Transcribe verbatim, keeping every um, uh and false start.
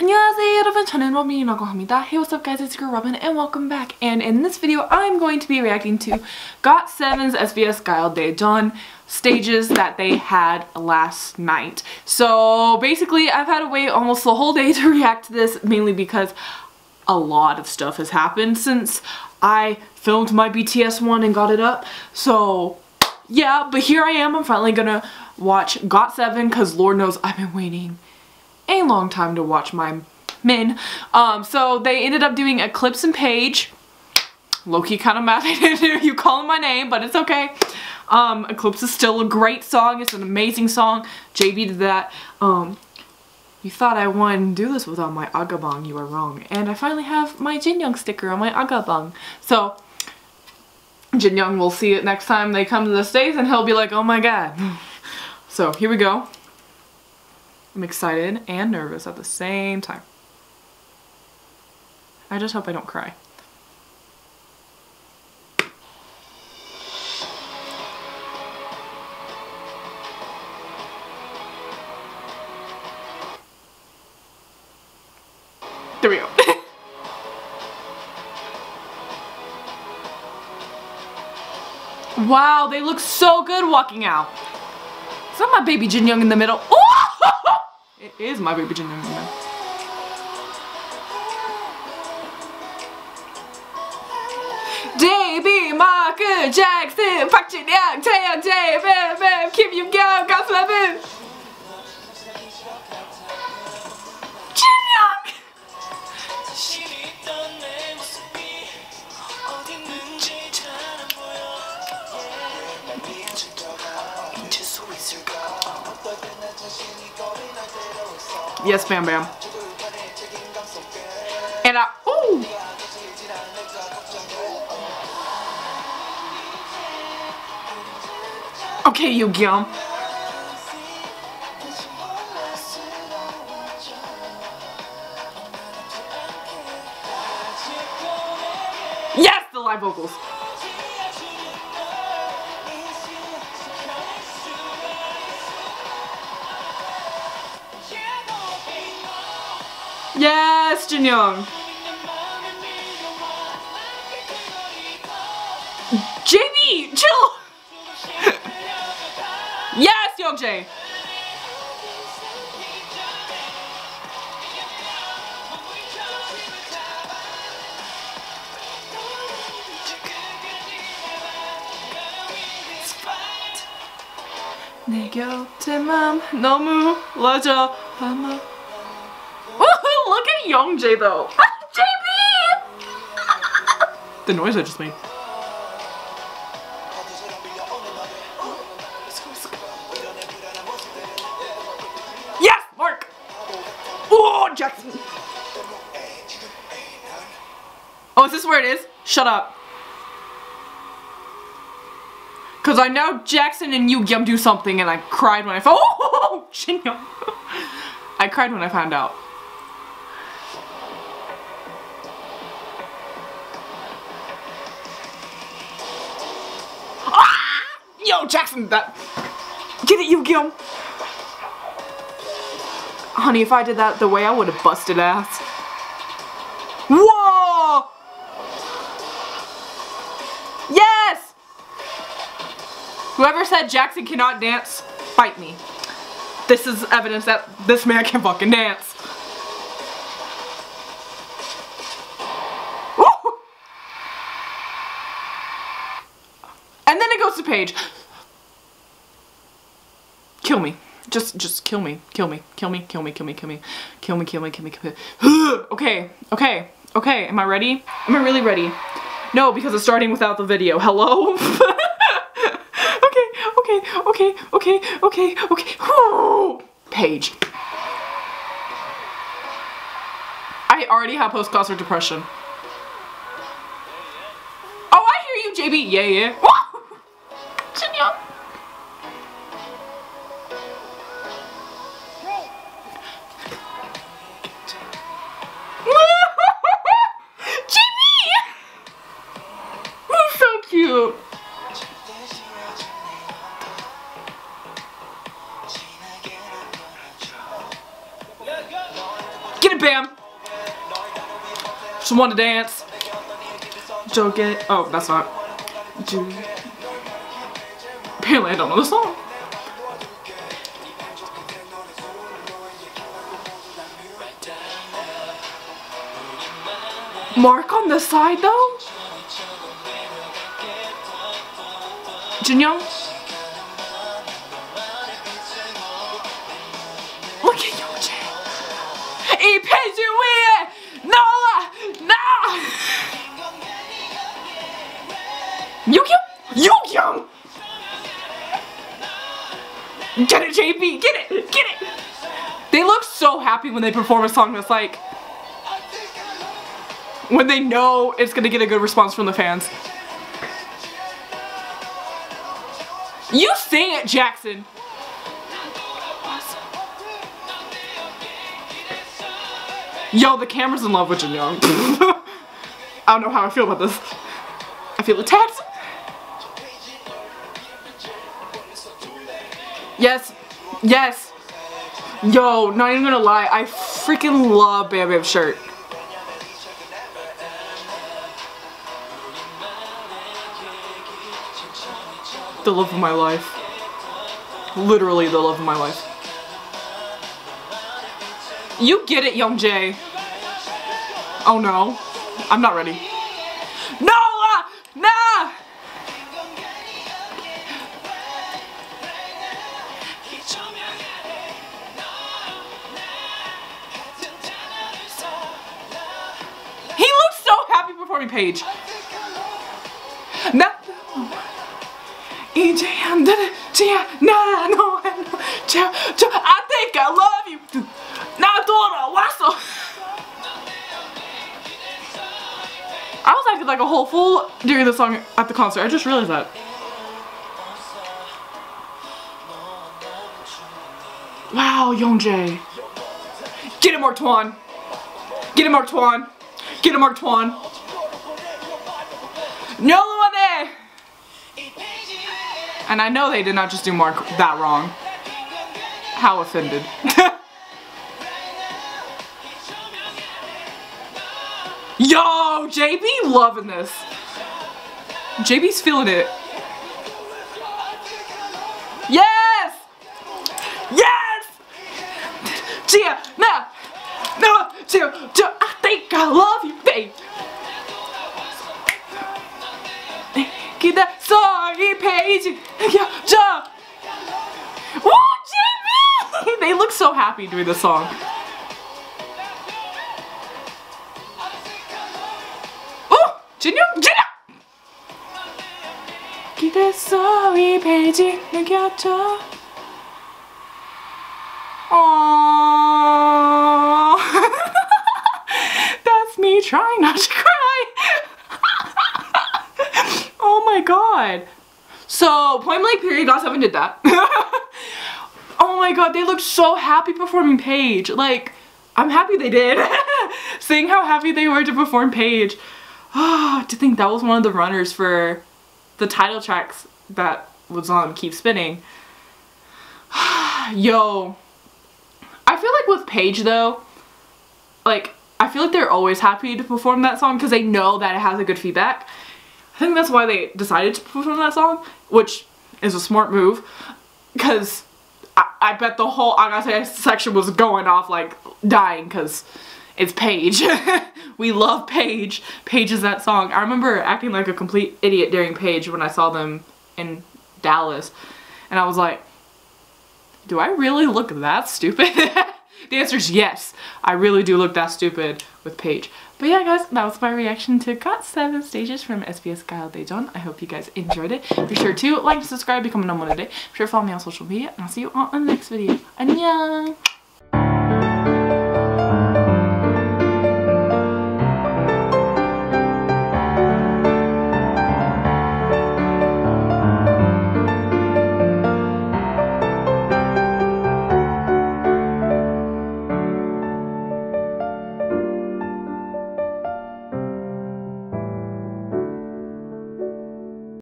안녕하세요 여러분, 저는 러민이라고 합니다. Hey, what's up guys, it's your girl Robin and welcome back. And in this video, I'm going to be reacting to got seven's S B S Gayo Daejeon stages that they had last night. So basically, I've had to wait almost the whole day to react to this, mainly because a lot of stuff has happened since I filmed my B T S one and got it up. So yeah, but here I am, I'm finally gonna watch got seven because Lord knows I've been waiting a long time to watch my men. Um, so they ended up doing Eclipse and Page. Low-key kind of mad I didn't you calling my name, but it's okay. Um, Eclipse is still a great song. It's an amazing song. J B did that. Um, you thought I won. Do this without my Ahgabong. You are wrong. And I finally have my Jinyoung sticker on my Ahgabong. So Jinyoung will see it next time they come to the States and he'll be like, oh my god. So here we go. I'm excited and nervous at the same time. I just hope I don't cry. There we go. Wow, they look so good walking out. Is that my baby Jinyoung in the middle? Oh! It is my baby Jinyoung in the middle. J B, Mark, Jackson, Park Jinyoung, Taeyang, J B, Bam Bam, Keep Yugyeom, got seven. Jinyoung. Yes, Bam Bam. And I, ooh! Okay, Yugyeom. Yes, the live vocals. Yes, Jinyoung. J B, chill. Yes, Youngjae. 내 곁에만 너무 멀어져. Look at Youngjae though. J B! The noise I just made. Yes, Mark! Oh, Jackson! Oh, is this where it is? Shut up. Because I know Jackson and Yugyeom do something and I cried when I found out. Oh, Jinyoung. I cried when I found out. Yo, Jackson, that. Get it, Yugyeom. Honey, if I did that the way I would have busted ass. Whoa! Yes! Whoever said Jackson cannot dance, fight me. This is evidence that this man can fucking dance. Woo! And then it goes to Paige. Kill me. Just, just kill me. Kill me. Kill me. Kill me. Kill me. Kill me. Kill me. Kill me. Kill me. Kill me. Okay. Okay. Okay. Am I ready? Am I really ready? No, because it's starting without the video. Hello? Okay. Okay. Okay. Okay. Okay. Okay. Paige. I already have post-concert depression. Oh, I hear you, J B. Yeah, yeah. Woo! Jinyoung. Cute. Get it, Bam! She wanna dance. Joke it. Oh, that's not. Apparently I don't know the song. Mark on the side though? Jinyoung? Look at Youngjae! He pays you in! No! No! Yugyeom? Yugyeom! Get it, J B! Get it! Get it! They look so happy when they perform a song that's like, when they know it's gonna get a good response from the fans. You sing it, Jackson! Yo, the camera's in love with Jinyoung. I don't know how I feel about this. I feel attacked. Yes. Yes. Yo, not even gonna lie, I freaking love Bam Bam's shirt. The love of my life. Literally the love of my life. You get it, Youngjae. Oh no. I'm not ready. No! Uh, nah! He looks so happy performing Page. No! I think I love you. I was acting like a whole fool during the song at the concert. I just realized that. Wow, Youngjae. Get it, Mark Twan. Get it, Mark Twan. Get it, Mark Twan. No. And I know they did not just do Mark that wrong. How offended. Yo, J B loving this. J B's feeling it. Yes! Yes! Gia, no! No! Gia, Gia, I think I love you, babe! Get that. Sorry, Paige! Yeah, jump! Woo, J B! They look so happy doing this song. Oh! Jinyoung! Jinyoung! Get that. Sorry, Paige! Look out, jump! Aww! That's me trying not to cry! Oh my god. So, Point Blank Period, GOT seven did that. Oh my god, they look so happy performing Page. Like, I'm happy they did. Seeing how happy they were to perform Page. Oh, to think that was one of the runners for the title tracks that was on Keep Spinning. Yo. I feel like with Page though, like, I feel like they're always happy to perform that song because they know that it has a good feedback. I think that's why they decided to perform that song, which is a smart move, because I, I bet the whole Ahgabong section was going off like dying because it's Paige. We love Paige. Paige is that song. I remember acting like a complete idiot during Paige when I saw them in Dallas, and I was like, do I really look that stupid? The answer is yes. I really do look that stupid with Paige. But yeah guys, that was my reaction to got seven Stages from S B S Gayo Daejeon. I hope you guys enjoyed it. Be sure to like, subscribe, become a number today. Be sure to follow me on social media, and I'll see you all in the next video. Annyeong!